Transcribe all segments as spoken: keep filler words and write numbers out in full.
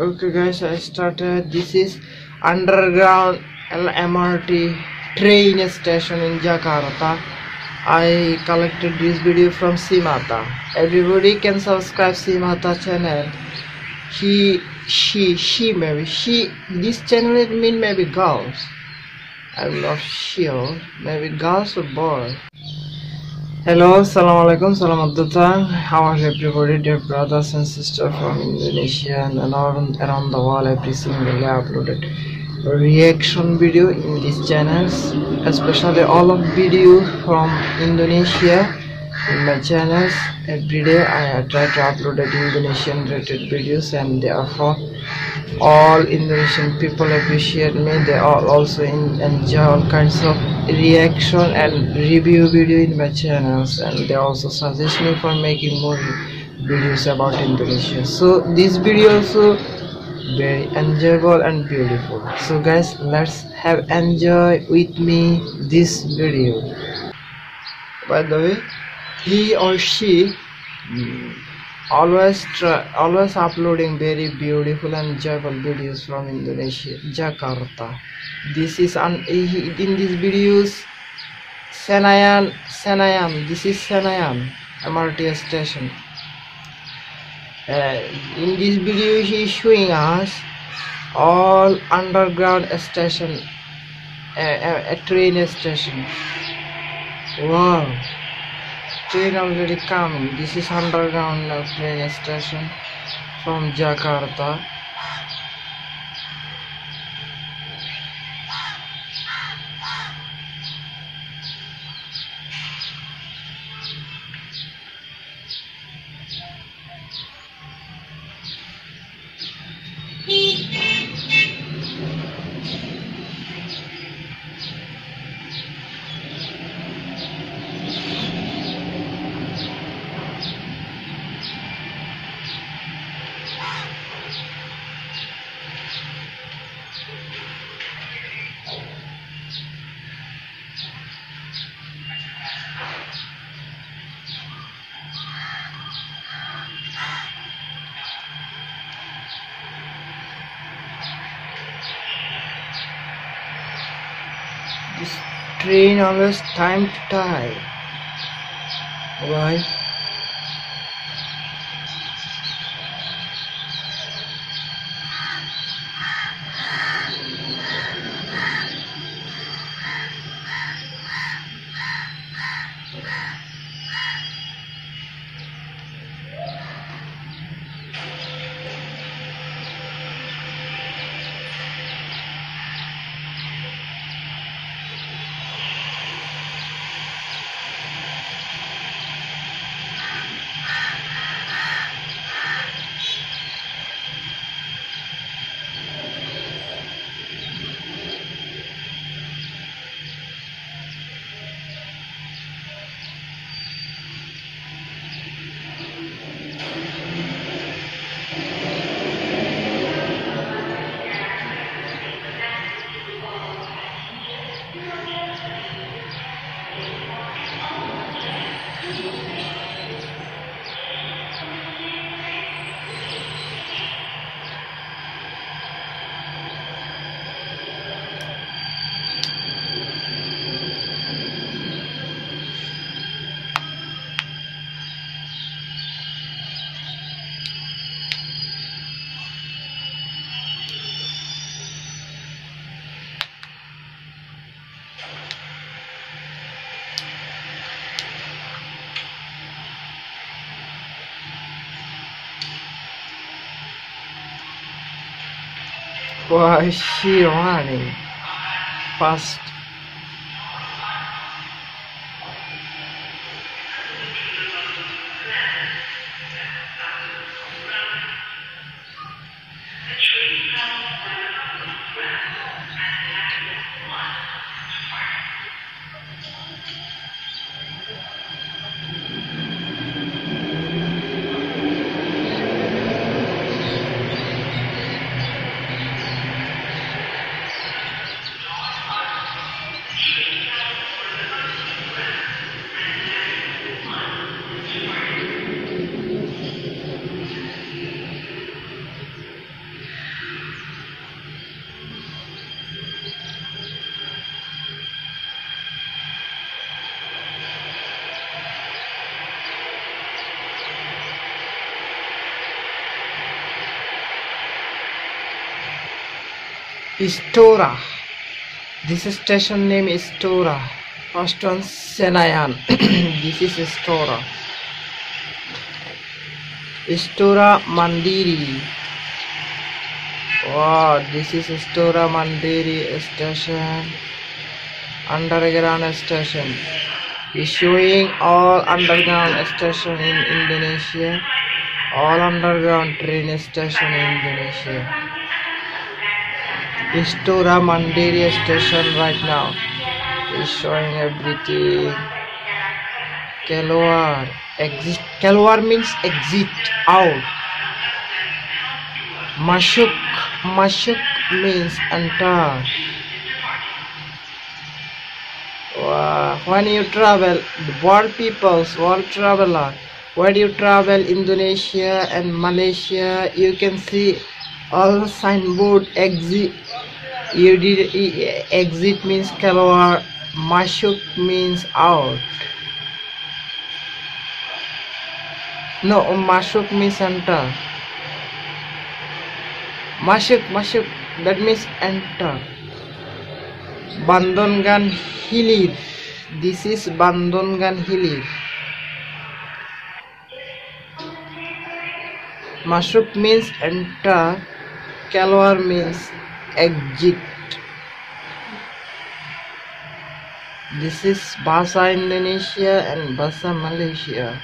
Okay guys, I started. This is underground M R T train station in Jakarta. I collected this video from Simata. Everybody can subscribe Simata channel. He, she, she maybe she. This channel it mean maybe girls. I'm not sure. Maybe girls or boys. Hello, assalamualaikum, selamat datang. How are everybody, dear brothers and sisters from Indonesia and around, around the world? Every single day I uploaded reaction video in these channels, especially all of video from Indonesia in my channels. Every day I try to upload Indonesian related videos, and therefore all Indonesian people appreciate me. They all also in, enjoy all kinds of reaction and review video in my channels, and they also suggest me for making more videos about Indonesia. So this video also very enjoyable and beautiful. So guys, let's have enjoy with me this video. By the way, he or she always try, always uploading very beautiful and enjoyable videos from Indonesia, Jakarta. This is an in these videos Senayan, Senayan. This is Senayan M R T station. Uh, in this video, he is showing us all underground station, a uh, uh, train station. Wow, train already coming. This is underground train station from Jakarta. This train always time to time. Why? Why is she running fast? Istora. This station name is Istora. First one Senayan. This is Istora. Istora Mandiri. Wow, this is Istora Mandiri station. Underground station. Is showing all underground station in Indonesia. All underground train station in Indonesia. Istora Mandiri station right now is showing everything. Keluar, exit. Keluar means exit out. Masuk, masuk means enter. Wow. When you travel, world peoples, world traveler. When you travel Indonesia and Malaysia, you can see all signboard exit. You did exit means keluar, masuk means out. No, masuk means enter. Masuk, masuk that means enter. Bandungan Hilir. This is Bandungan Hilir. Masuk means enter, keluar means exit. This is Bahasa Indonesia and Bahasa Malaysia.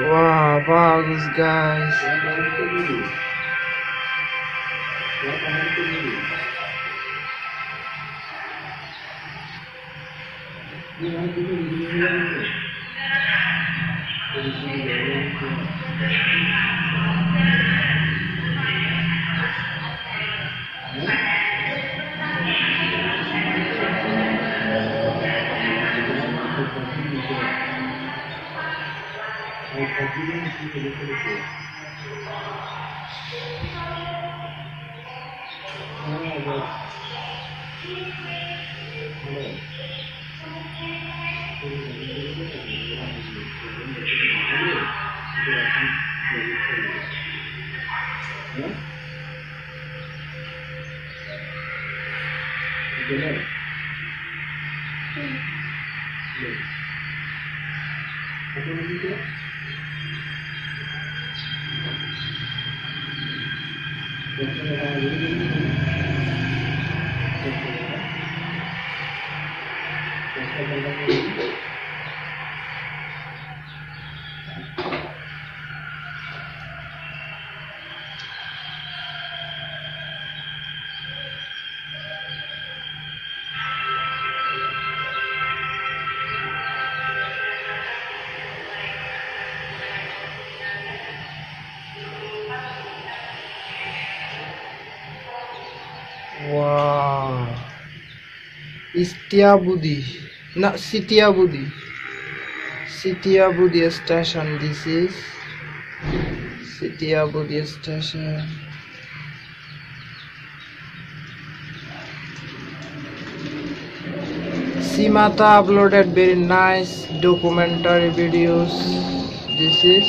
Wow, wow, these guys. Wow, Setiabudi, not Setiabudi. Setiabudi station. This is Setiabudi station. Simata uploaded very nice documentary videos. This is.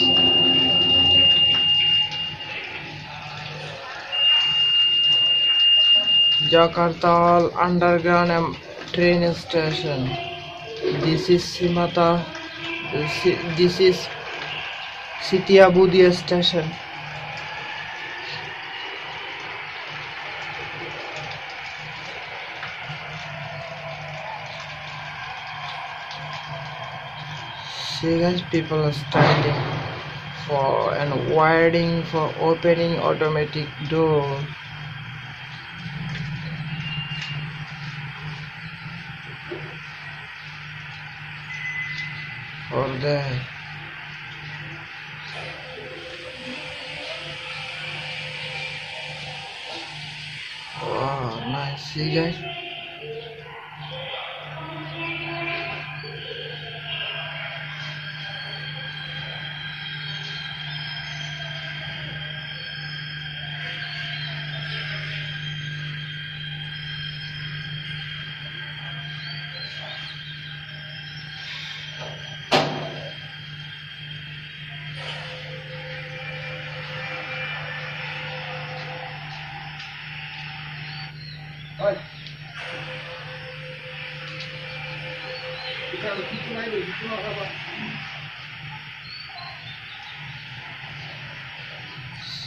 Jakarta underground train station. This is Simata. This is Setiabudi station. See guys, people are standing for and waiting for opening automatic door. All day. Wow, nice. See guys. Olha. Fica aqui mais luz.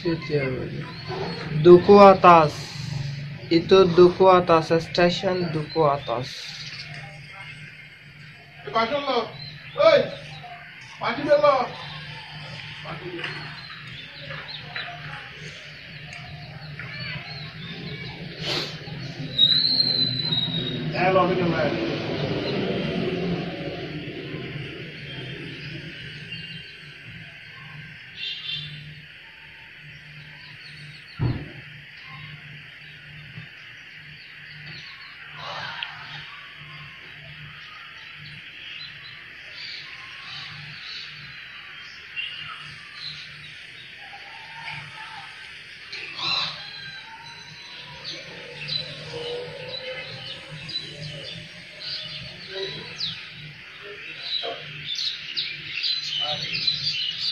Setiabudi. Dukuh Atas. Itu Dukuh Atas, stasiun Dukuh Atas. Lepasin lo. Oi. Maju dulu. Maju dulu. Ayo lagi jalan.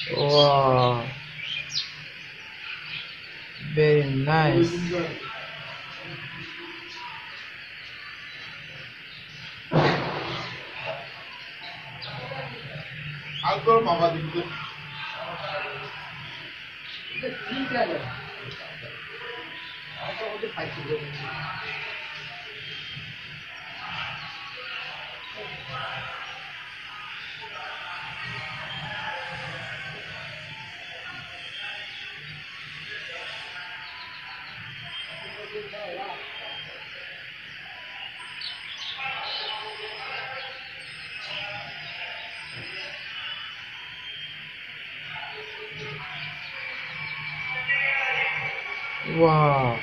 Wow, very nice. I'll go, Mama. Wow.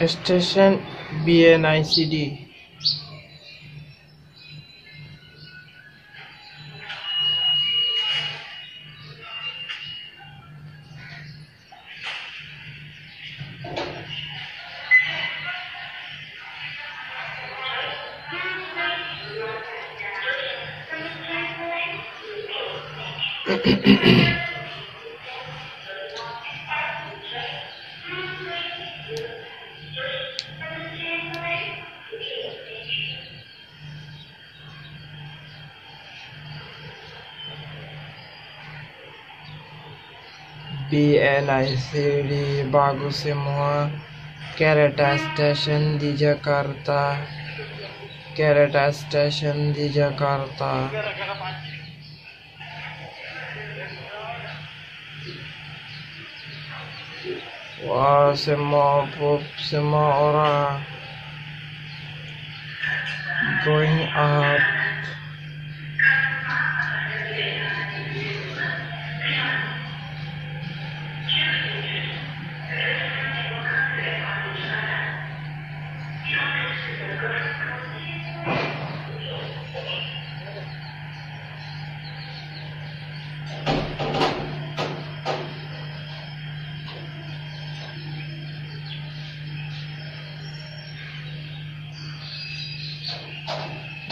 Station B N I C D. B N I C D bagus semua. Kereta stasiun di Jakarta. Kereta stasiun di Jakarta. Wah, semua pop, semua orang going up.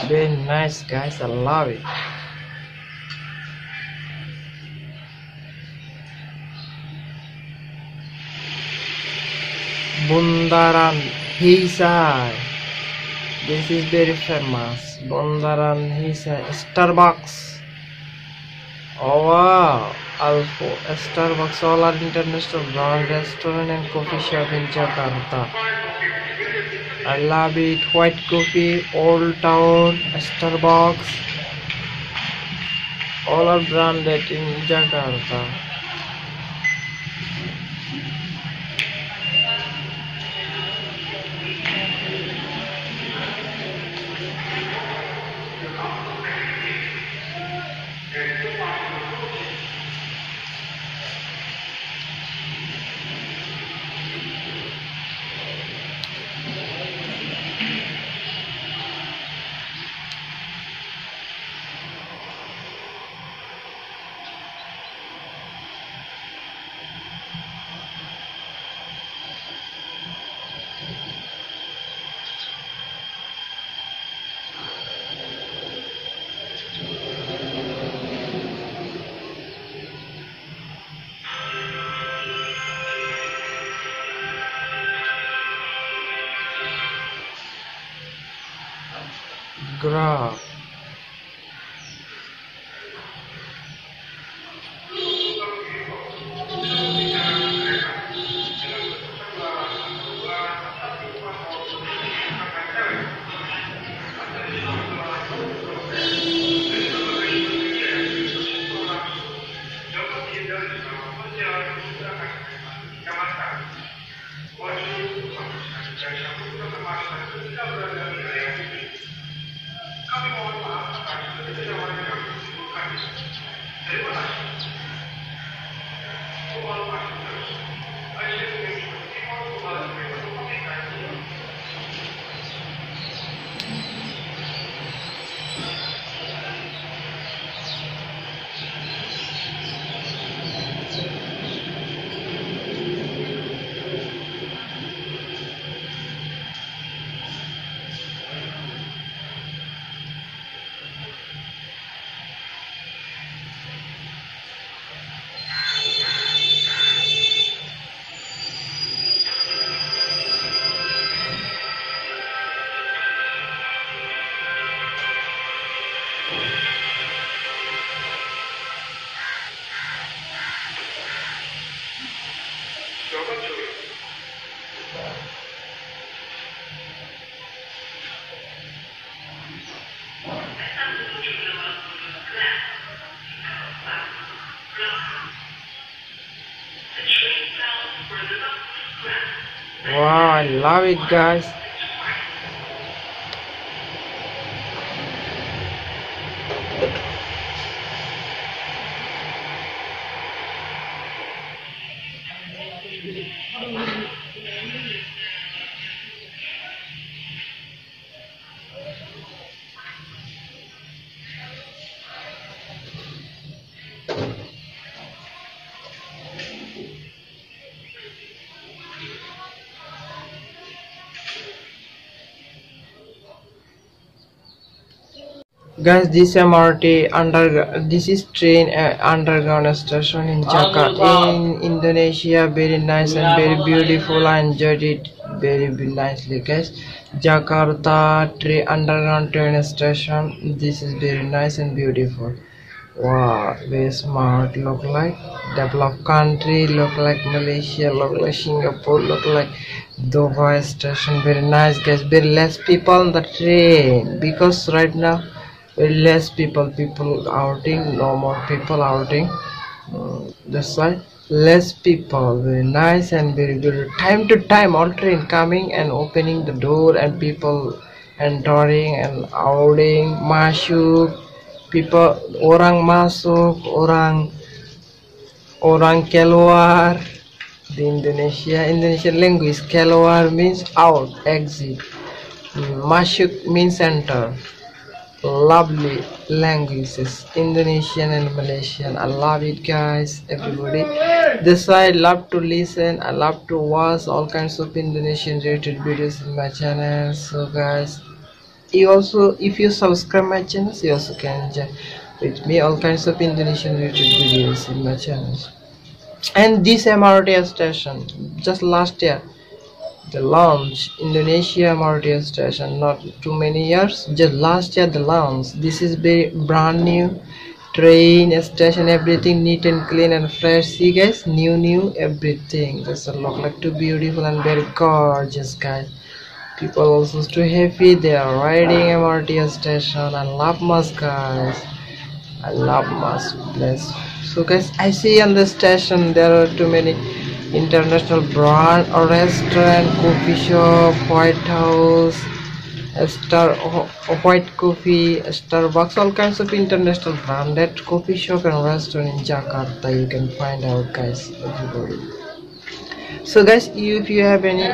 Very nice, guys. I love it. Bundaran H I. This is very famous. Bundaran H I. Starbucks. Oh wow! Also, Starbucks, all our international brand restaurant and coffee shop in Jakarta. I love it. White Coffee, Old Town, Starbucks, all are branded in Jakarta. graph. Wow, I love it, guys. Guys, this M R T underground, this is train uh, underground station in Jakarta, in Indonesia. Very nice and very beautiful. I enjoyed it very, very nicely, guys. Jakarta train underground train station. This is very nice and beautiful. Wow, very smart. Look like developed country. Look like Malaysia. Look like Singapore. Look like Dubai station. Very nice, guys. Very less people on the train because right now. Less people people outing, no more people outing. Uh, that's why less people. Very nice and very good. Time to time, all train coming and opening the door and people entering and outing. Masuk, people orang masuk, orang orang keluar. The Indonesia Indonesian language keluar means out, exit. Masuk means enter. Lovely languages, Indonesian and Malaysian. I love it, guys. Everybody, this I love to listen. I love to watch all kinds of Indonesian related videos in my channel. So guys, you also, if you subscribe my channel, you also can enjoy with me all kinds of Indonesian related videos in my channel. And this M R T station, just last year the launch, Indonesia M R T station, not too many years, just last year the launch. This is very brand new train station, everything neat and clean and fresh. See guys, new new everything. That's a look like too beautiful and very gorgeous, guys. People also too happy, they are riding M R T station. I love Mas, guys. I love Mas place. So guys, I see on the station there are too many international brand or restaurant, coffee shop, White House, Star White Coffee, Starbucks, all kinds of international branded coffee shop and restaurant in Jakarta. You can find out, guys, everybody. So guys, if you have any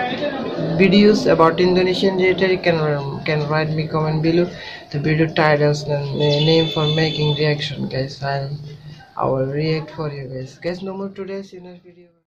videos about Indonesian related, you can can write me comment below the video titles and name for making reaction, guys. I'll I will react for you, guys. Guys, no more today's in our video.